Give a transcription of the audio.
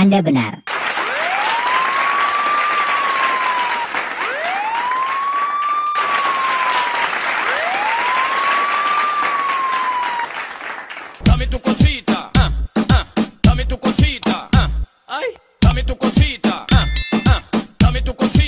Anda benar. Dame tu cosita, ay, dame tu cosita, dame tu cosita.